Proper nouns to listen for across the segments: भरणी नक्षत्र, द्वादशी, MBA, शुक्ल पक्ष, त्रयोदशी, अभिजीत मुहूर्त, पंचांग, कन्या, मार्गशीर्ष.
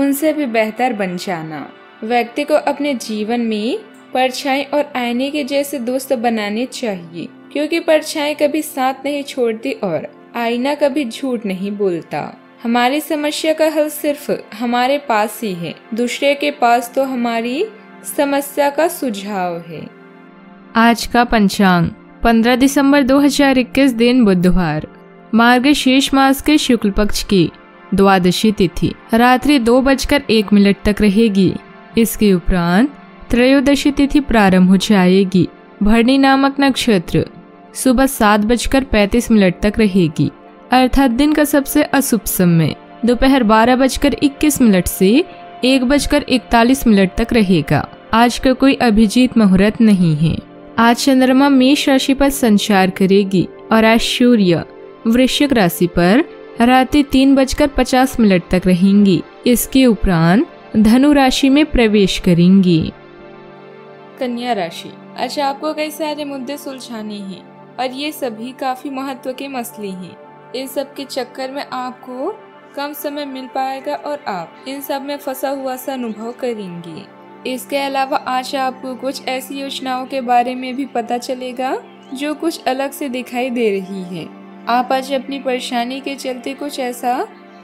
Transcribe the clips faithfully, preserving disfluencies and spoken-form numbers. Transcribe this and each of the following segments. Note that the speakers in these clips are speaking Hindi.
उनसे भी बेहतर बन जाना। व्यक्ति को अपने जीवन में परछाई और आईने के जैसे दोस्त बनाने चाहिए, क्योंकि परछाई कभी साथ नहीं छोड़ती और आईना कभी झूठ नहीं बोलता। हमारी समस्या का हल सिर्फ हमारे पास ही है, दूसरे के पास तो हमारी समस्या का सुझाव है। आज का पंचांग पंद्रह दिसंबर दो हजार इक्कीस, दिन बुधवार, मार्गशीर्ष मास के शुक्ल पक्ष की द्वादशी तिथि रात्रि दो बजकर एक मिनट तक रहेगी। इसके उपरांत त्रयोदशी तिथि प्रारंभ हो जाएगी। भरणी नामक नक्षत्र सुबह सात बजकर पैंतीस मिनट तक रहेगी, अर्थात दिन का सबसे अशुभ समय दोपहर बारह बजकर इक्कीस मिनट से एक बजकर इकतालीस मिनट तक रहेगा। आज का कोई अभिजीत मुहूर्त नहीं है। आज चंद्रमा मेष राशि पर संचार करेगी और आज सूर्य वृश्चिक राशि पर रात्रि तीन बजकर पचास मिनट तक रहेंगी। इसके उपरांत धनु राशि में प्रवेश करेंगी। कन्या राशि, आज आपको कई सारे मुद्दे सुलझाने हैं और ये सभी काफी महत्व के मसले हैं। इन सब के चक्कर में आपको कम समय मिल पाएगा और आप इन सब में फंसा हुआ सा अनुभव करेंगे। इसके अलावा आज आपको कुछ ऐसी योजनाओं के बारे में भी पता चलेगा जो कुछ अलग से दिखाई दे रही है। आप आज अपनी परेशानी के चलते कुछ ऐसा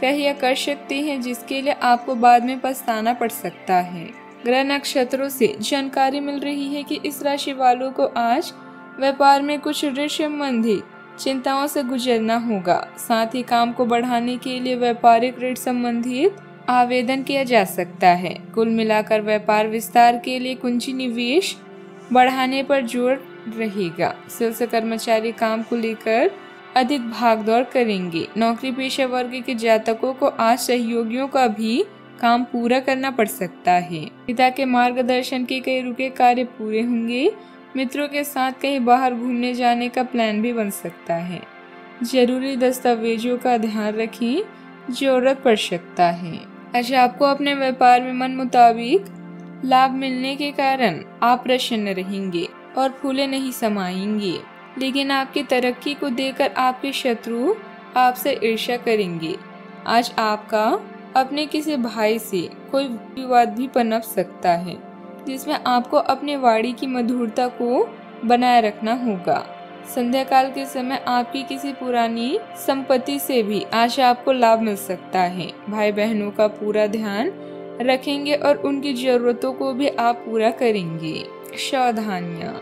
कह या कर सकते हैं जिसके लिए आपको बाद में पछताना पड़ सकता है। ग्रह नक्षत्रों से जानकारी मिल रही है कि इस राशि वालों को आज व्यापार में कुछ ऋण संबंधी चिंताओं से गुजरना होगा। साथ ही काम को बढ़ाने के लिए व्यापारिक ऋण संबंधित आवेदन किया जा सकता है। कुल मिलाकर व्यापार विस्तार के लिए कुंजी निवेश बढ़ाने पर जोर रहेगा। सिलसिला कर्मचारी काम को लेकर अधिक भागदौड़ करेंगे। नौकरी पेशा वर्ग के जातकों को आज सहयोगियों का भी काम पूरा करना पड़ सकता है। पिता के मार्गदर्शन के कई रुके कार्य पूरे होंगे। मित्रों के साथ कहीं बाहर घूमने जाने का प्लान भी बन सकता है। जरूरी दस्तावेजों का ध्यान रखें, जरूरत पड़ सकता है। आज आपको अपने व्यापार में मन मुताबिक लाभ मिलने के कारण आप प्रसन्न रहेंगे और फूले नहीं समाएंगे, लेकिन आपकी तरक्की को देखकर आपके शत्रु आपसे ईर्ष्या करेंगे। आज आपका अपने किसी भाई से कोई विवाद भी पनप सकता है, जिसमें आपको अपने वाणी की मधुरता को बनाए रखना होगा। संध्या काल के समय आपकी किसी पुरानी संपत्ति से भी आज आपको लाभ मिल सकता है। भाई बहनों का पूरा ध्यान रखेंगे और उनकी जरूरतों को भी आप पूरा करेंगे। सावधानियाँ,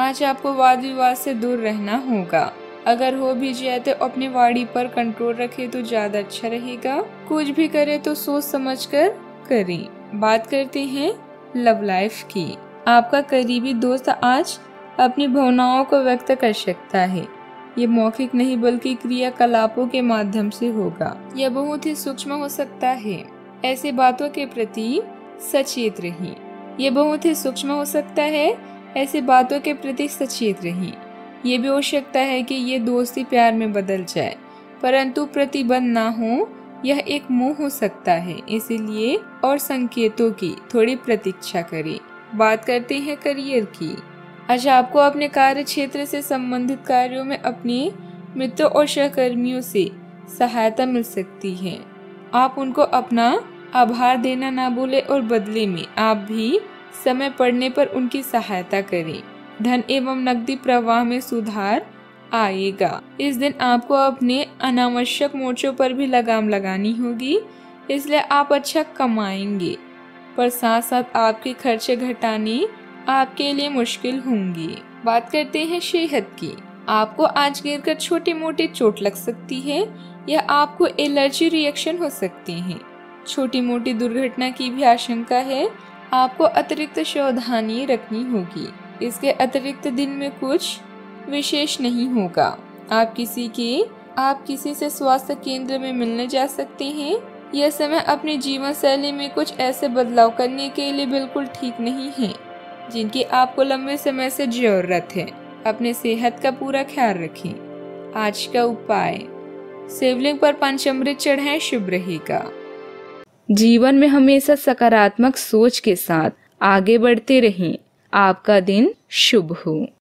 आज आपको वाद विवाद से दूर रहना होगा। अगर हो भी जाए तो अपनी वाणी पर कंट्रोल रखें तो ज्यादा अच्छा रहेगा। कुछ भी करें तो सोच समझकर करें। बात करते हैं लव लाइफ की। आपका करीबी दोस्त आज अपनी भावनाओं को व्यक्त कर सकता है। ये मौखिक नहीं बल्कि क्रियाकलापों के माध्यम से होगा। यह बहुत ही सूक्ष्म हो सकता है। ऐसे बातों के प्रति सचेत रहें। यह बहुत ही सूक्ष्म हो सकता है ऐसे बातों के प्रति सचेत रहें। यह भी हो सकता है कि ये दोस्ती प्यार में बदल जाए, परंतु प्रतिबंध ना हो। यह एक मोह हो सकता है, इसीलिए और संकेतों की थोड़ी प्रतीक्षा करें। बात करते हैं करियर की। आज आपको अपने कार्य क्षेत्र से संबंधित कार्यों में अपने मित्रों और सहकर्मियों से सहायता मिल सकती है। आप उनको अपना आभार देना ना भूलें और बदले में आप भी समय पड़ने पर उनकी सहायता करें। धन एवं नकदी प्रवाह में सुधार आएगा। इस दिन आपको अपने अनावश्यक मोर्चों पर भी लगाम लगानी होगी, इसलिए आप अच्छा कमाएंगे, पर साथ साथ आपके खर्चे घटाने आपके लिए मुश्किल होंगी। बात करते हैं सेहत की। आपको आज गिरकर छोटी मोटी चोट लग सकती है या आपको एलर्जी रिएक्शन हो सकते हैं। छोटी मोटी दुर्घटना की भी आशंका है। आपको अतिरिक्त सावधानी रखनी होगी। इसके अतिरिक्त दिन में कुछ विशेष नहीं होगा। आप किसी के आप किसी से स्वास्थ्य केंद्र में मिलने जा सकते हैं। यह समय अपनी जीवन शैली में कुछ ऐसे बदलाव करने के लिए बिल्कुल ठीक नहीं है जिनकी आपको लंबे समय से जरूरत है। अपने सेहत का पूरा ख्याल रखें। आज का उपाय, शिवलिंग पर पंचामृत चढ़ाएं, शुभ रहेगा। जीवन में हमेशा सकारात्मक सोच के साथ आगे बढ़ते रहें। आपका दिन शुभ हो।